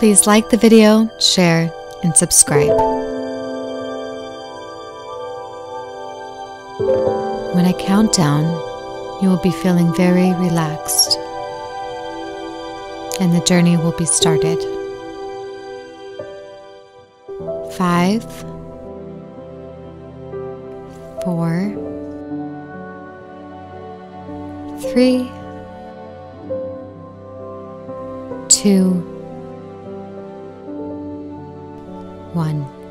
Please like the video, share, and subscribe. When I count down, you will be feeling very relaxed, and the journey will be started. 5, 4, 3, 2, 1.